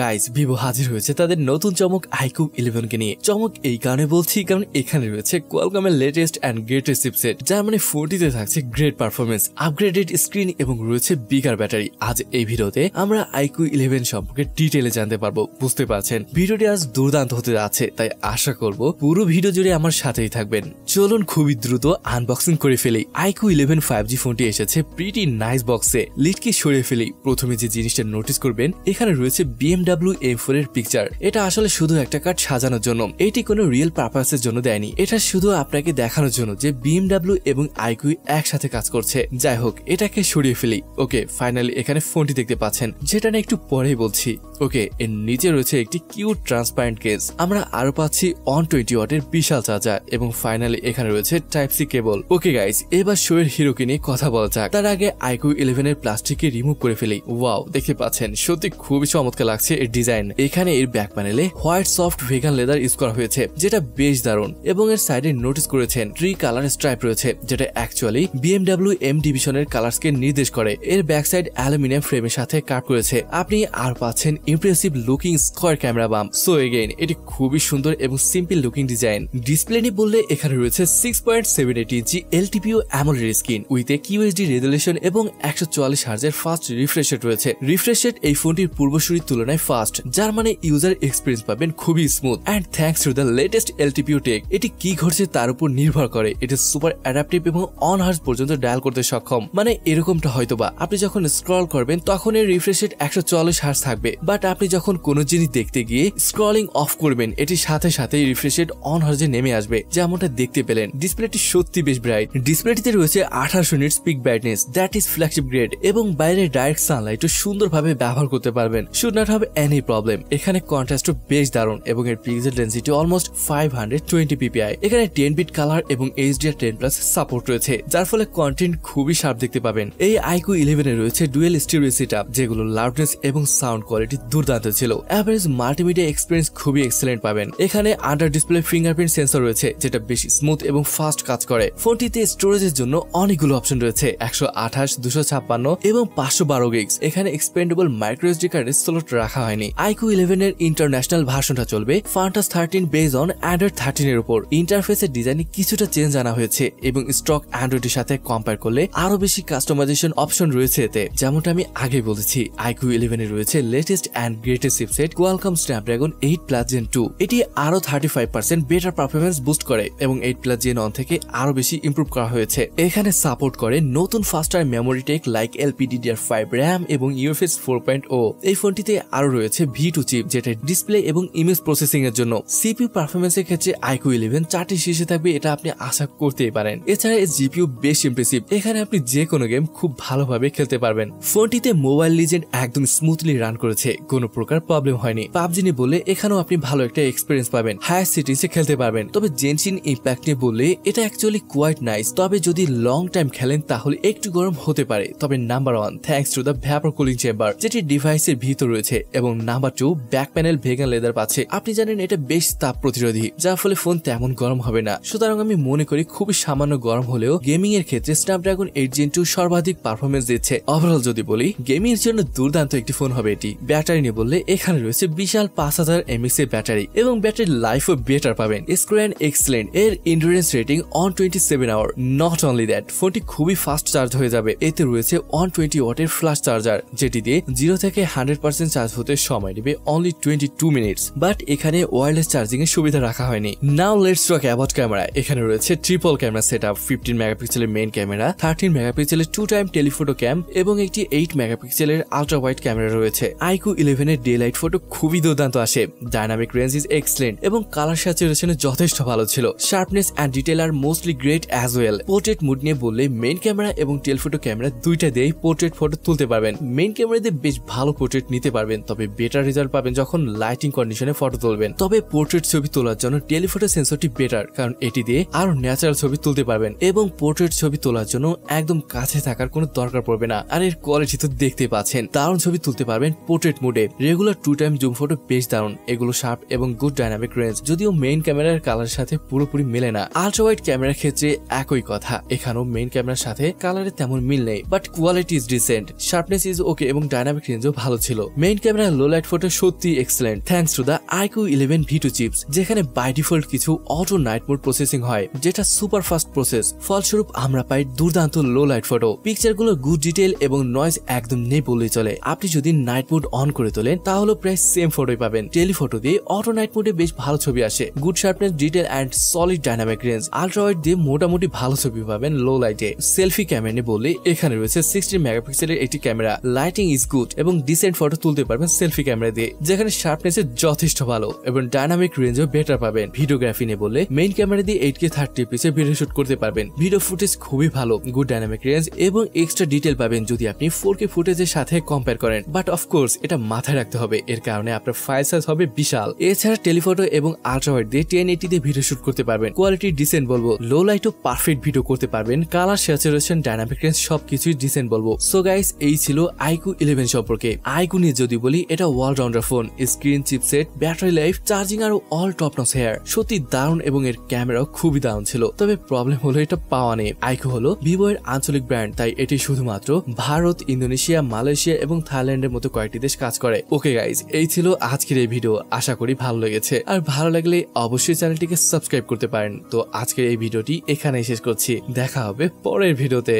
Guys Vivo হাজির হয়েছে তাদের নতুন চমক iQOO 11 কে নিয়ে। চমক এই কারণে বলছি কারণ এখানে রয়েছে Qualcomm এর লেটেস্ট এন্ড গ্রেটেস্ট চিপসেট, যার মানে 40 তে থাকছে গ্রেট পারফরম্যান্স, আপগ্রেডেড স্ক্রিন এবং রয়েছে বিগার ব্যাটারি। আজ এই ভিডিওতে আমরা iQOO 11 সম্পর্কে ডিটেইলে জানতে পারবো। বুঝতে পারছেন ভিডিওটি আজ দুর্দান্ত হতে যাচ্ছে, তাই আশা করব পুরো ভিডিও জুড়ে আমার সাথেই থাকবেন। চলুন খুবই দ্রুত আনবক্সিং করে ফেলি। iQOO 11 5G ফোনটি এসেছে প্রিটি নাইস বক্সে। লিডকে সরিয়ে ফেলি, প্রথমে যে জিনিসটা নোটিস করবেন এখানে রয়েছে BMW M4 এর পিকচার। এটা আসলে শুধু একটা কার্ড সাজানোর জন্য, এটি কোনো রিয়েল পারপাসের জন্য দেয়নি, এটা শুধু আপনাকে দেখানোর জন্য যে BMW এবং iQOO একসাথে কাজ করছে। যাই হোক এটাকে সরিয়ে ফেলি। ওকে ফাইনালি এখানে ফোনটি দেখতে পাচ্ছেন, যেটা না একটু পরেই বলছি। ওকে এর নিচে রয়েছে একটি কিউট ট্রান্সপারেন্ট কেস। আমরা আরো পাচ্ছি 120 ওয়াটের বিশাল চার্জার এবং ফাইনালি এখানে রয়েছে type C cable. Okay guys এবার শোয়ের হিরোকে নিয়ে কথা বলা যাক। তার আগে iQOO 11 এর প্লাস্টিককে রিমুভ করে ফেলি। ওয়াও দেখতে পাচ্ছেন সত্যি খুবই চমৎকার লাগছে এর ডিজাইন। এখানে এর ব্যাক প্যানেলে white soft vegan leather use করা হয়েছে, যেটা বেশ দারুণ, এবং এর সাইডে নোটিস করেছেন ট্রি কালার স্ট্রাইপ রয়েছে, যেটা অ্যাকচুয়ালি BMW M ডিভিশনের কালারসকে নির্দেশ করে। এর ব্যাক সাইড অ্যালুমিনিয়াম ফ্রেমের সাথে কার্ভ করেছে। আপনি আর পাচ্ছেন impressive looking square camera bump. So again এটি খুবই সুন্দর এবং সিম্পল লুকিং ডিজাইন। ডিসপ্লে নিয়ে বললে এখানে রয়েছে 6.78 inch LTPO AMOLED screen with a QHD resolution এবং 144 হার্জের ফাস্ট রিফ্রেশ রেট রয়েছে। রিফ্রেশ রেট এই ফোনটির পূর্বসূরির তুলনায় ফাস্ট, যার মানে ইউজার এক্সপেরিয়েন্স পাবেন খুবই smooth. And thanks to the latest LTPO tech, এটি কি ঘটছে তার উপর নির্ভর করে। এটি সুপার অ্যাডাপটিভ এবং অন হার্জ পর্যন্ত ডায়াল করতে সক্ষম। মানে এরকমটা হয়তোবা আপনি যখন স্ক্রল করবেন তখন এর রিফ্রেশ রেট 144 হার্জ থাকবে, বাট আপনি যখন কোনো জিনিস দেখতে গিয়ে স্ক্রলিং অফ করবেন এটির সাথে সাথে রিফ্রেশ রেট অন হার্জে নেমে আসবে, যেমনটা দেখতে পেলেন। ডিসপ্লেটি সত্যি বেশ ব্রাইট। ডিসপ্লেটিতে রয়েছে 18 nits peak brightness, that is flagship grade, এবং বাইরে ডাইরেক্ট সানলাইটও সুন্দরভাবে ব্যবহার করতে পারবেন। Should not have any problem. এখানে কন্ট্রাস্টও বেশ দারুণ এবং এর পিক্সেল ডেনসিটি অলমোস্ট 520 ppi। এখানে 10-bit কালার এবং HDR10+ সাপোর্ট রয়েছে, যার ফলে কন্টেন্ট খুবই শার্প দেখতে পাবেন। এই iQOO 11 এ রয়েছে ডুয়েল স্টেরিও সেটআপ, যেগুলো লাউডনেস এবং সাউন্ড কোয়ালিটি দুর্দান্ত ছিল। এভারেজ মাল্টিমিডিয়া এক্সপেরিয়েন্স খুবই এক্সেলেন্ট পাবেন। এখানে আন্ডার ডিসপ্লে ফিঙ্গারপ্রিন্ট সেন্সর রয়েছে, যেটা বেশ স্মুথ এবং ফাস্ট কাজ করে। ফোনটিতে স্টোরেজের জন্য অনেকগুলো অপশন রয়েছে, 128, 256 এবং 512 GB। এখানে এক্সপেন্ডেবল মাইক্রোএসডি কার্ডের স্লট রাখা হয়নি। iQOO 11 এর ইন্টারন্যাশনাল ভার্সনটা চলবে ফান্টাস 13 বেজ অন Android 13 এর উপর। ইন্টারফেসের ডিজাইনে কিছুটা চেঞ্জ আনা হয়েছে এবং স্টক Android এর সাথে কম্পেয়ার করলে আরো বেশি কাস্টমাইজেশন অপশন রয়েছে এতে। যেমনটা আমি আগে বলেছি iQOO 11 এ রয়েছে latest and greatest chipset Qualcomm Snapdragon 8 Plus Gen 2। এটি আরো 35% বেটার পারফরম্যান্স বুস্ট করে এবং 8 Plus Gen 1 থেকে আরো বেশি ইমপ্রুভ করা হয়েছে। এখানে সাপোর্ট করে নতুন faster memory tech like LPDDR5 RAM এবং UFS 4.0। এই ফোনটিতে আরো রয়েছে V2 চিপ, যেটা ডিসপ্লে এবং ইমেজ প্রসেসিং এর জন্য। CPU পারফরম্যান্সের ক্ষেত্রে iQOO 11 চারটি শীর্ষে থাকবে, এটা আপনি আশা করতেই পারেন। এছাড়া এর GPU বেশ ইমপ্রেসিভ, এখানে আপনি যে কোনো গেম খুব ভালোভাবে খেলতে পারবেন। ফোনটিতে মোবাইল লিজেন্ড একদম স্মুথলি রান করেছে, কোনো প্রকার প্রবলেম হয়নি। PUBG নিয়ে বলে এখানেও আপনি ভালো একটা এক্সপেরিয়েন্স পাবেন, হায়ার সেটিংসে খেলতে পারবেন। তবে জেনশিন ইম্প্যাক্ট নিয়ে বললে এটা অ্যাকচুয়ালি কোয়াইট নাইস, তবে যদি লং টাইম খেলেন তাহলে একটু গরম হতে পারে। তবে number 1 thanks to the vapour cooling chamber, যেটি ডিভাইসের ভিতর রয়েছে, এবং number 2 back panel vegan leather পাচ্ছে। আপনি জানেন এটা বেশ তাপ প্রতিরোধী, যার ফলে ফোন তেমন গরম হবে না। সুতরাং আমি মনে করি খুবই সামান্য গরম হলেও গেমিং এর ক্ষেত্রে Snapdragon 8 Gen 2 সর্বাধিক পারফরম্যান্স দিচ্ছে। ওভারঅল যদি বলি গেমিং এর জন্য দুর্দান্ত একটি ফোন হবে এটি। ব্যাটারি নিয়ে বললে এখানে রয়েছে বিশাল 5000 mAh এর ব্যাটারি এবং ব্যাটারি লাইফও বেটার পাবেন। স্ক্রিন এক্সেলেন্ট, এর endurance rating 127 hour। Not only that ফোনটি খুবই ফাস্ট চার্জ হয়ে যাবে। এতে রয়েছে 120 ওয়াটের ফ্ল্যাশ চার্জার, যেটি দিয়ে 0 থেকে 100% চার্জ হতে সময় নেবে অনলি 22 minutes, বাট এখানে ওয়্যারলেস চার্জিং এর সুবিধা রাখা হয়নি। Now let's talk about camera. এখানে রয়েছে ট্রিপল ক্যামেরা সেটআপ, 15 মেগাপিক্সেলের মেইন ক্যামেরা, 13 মেগাপিক্সেলের 2x টেলিফটো ক্যাম এবং একটি 8 মেগাপিক্সেলের আলট্রা ওয়াইড ক্যামেরা রয়েছে। iQOO 11 এর ডেলাইট ফটো খুবই দুর্দান্ত আসে, ডাইনামিক রেঞ্জ ইজ এক্সেলেন্ট এবং কালার স্যাচুরেশন যথেষ্ট ভালো ছিল। Sharpness and detail R mostly great as well. Portrait mode নিয়ে বললে মেইন ক্যামেরা এবং টেলিফটো ক্যামেরা দুইটা দিয়েই পোর্ট্রেট ফটো তুলতে পারবেন। মেইন ক্যামেরা দিয়ে বেশ ভালো পোর্ট্রেট নিতে পারবেন, তবে বেটার রেজাল্ট পাবেন যখন লাইটিং কন্ডিশনে ফটো তুলবেন। তবে পোর্ট্রেট ছবি তোলার জন্য টেলিফটো সেন্সরটি বেটার, কারণ এটি দিয়ে আরো ন্যাচারাল ছবি তুলতে পারবেন এবং পোর্ট্রেট ছবি তোলার জন্য একদম কাছে থাকার কোনো দরকার পড়বে না। আর এর কোয়ালিটি তো দেখতে পাচ্ছেন, দারুণ ছবি তুলতে পারবেন পোর্ট্রেট মোডে। রেগুলার 2x জুম ফটো বেশ দারুণ, এগুলো শার্প এবং গুড ডাইনামিক রেঞ্জ, যদিও মেইন ক্যামেরার কালার সাথে পুরোপুরি মেলে না। আলট্রা ওয়াইড ক্যামেরার ক্ষেত্রে একই কথা, এখানেও মেইন ক্যামেরার সাথে কালারে তেমন মিল নেই, but quality is decent, sharpness is okay এবং ডাইনামিক রেঞ্জও ভালো ছিল। Main camera camera low light photo সত্যি excellent thanks to the iQOO 11 V2 chips, যেখানে বাই ডিফল্ট কিছু অটো নাইট মোড প্রসেসিং হয় যেটা সুপার ফাস্ট প্রসেস। ফলস্বরূপ আমরা পাই দুর্দান্ত লো লাইট ফটো, পিকচারগুলো গুড ডিটেইল এবং নয়েজ একদম নেই বলেই চলে। আপনি যদি নাইট মোড অন করে তোলেন তাহলে প্রায় সেম ফটোই পাবেন। টেলিফটো দিয়ে অটো নাইট মোডে বেশ ভালো ছবি আসে, good sharpness, detail and solid dynamic range. Ultra wide দিয়ে মোটামুটি ভালো ছবি পাবেন লো লাইটে। সেলফি ক্যামেরা নিয়ে বললে এখানে রয়েছে 16 মেগাপিক্সেলের একটি ক্যামেরা, লাইটিং ইজ গুড এবং ডিসেন্ট ফটো তুলতে পারবেন সেলফি ক্যামেরা দিয়ে, যেখানে শার্পনেস যথেষ্ট ভালো এবং ডাইনামিক রেঞ্জও বেটার পাবেন। ভিডিওগ্রাফি নিয়ে বললে মেইন ক্যামেরা দিয়ে 8K 30 fps ভিডিও শুট করতে পারবেন, ভিডিও ফুটেজ খুবই ভালো, গুড ডাইনামিক রেঞ্জ এবং এক্সট্রা ডিটেইল পাবেন যদি আপনি 4K ফুটেজের সাথে কম্পেয়ার করেন। বাট অফকোর্স এটা মাথায় রাখতে হবে, এর কারণে আপনার ফাইল সাইজ হবে বিশাল। এছাড়া টেলিফটো এবং আলট্রা ওয়াইড দিয়ে 1080 দিয়ে ভিডিও শুট করতে পারবেন, কোয়ালিটি ডিসেন্ট বলবো, লো লাইটও পারফেক্ট ভিডিও করতে পারবেন, কালার স্যাচুরেশন ডাইনামিক রেঞ্জ সবকিছুই ডিসেন্ট বলবো। সো গাইস এই ছিল iQOO 11 সম্পর্কে। iQOO নিয়ে যদি বলি এটা allrounder phone, screen, chipset, battery life, charging R all top notch here, সত্যি দারুণ এবং এর ক্যামেরাও খুবই দারুণ ছিল। তবে প্রবলেম হলো এটা পাওয়া নেই। iQOO হলো ভিভো এর আঞ্চলিক ব্র্যান্ড, তাই এটি শুধুমাত্র ভারত, ইন্দোনেশিয়া, মালয়েশিয়া এবং থাইল্যান্ডের মতো কয়েকটি দেশ কাজ করে। ওকে গাইজ, এই ছিল আজকের এই ভিডিও, আশা করি ভালো লেগেছে। আর ভালো লাগলে অবশ্যই চ্যানেলটিকে সাবস্ক্রাইব করতে পারেন। তো আজকের এই ভিডিওটি এখানেই শেষ করছি, দেখা হবে পরের ভিডিওতে।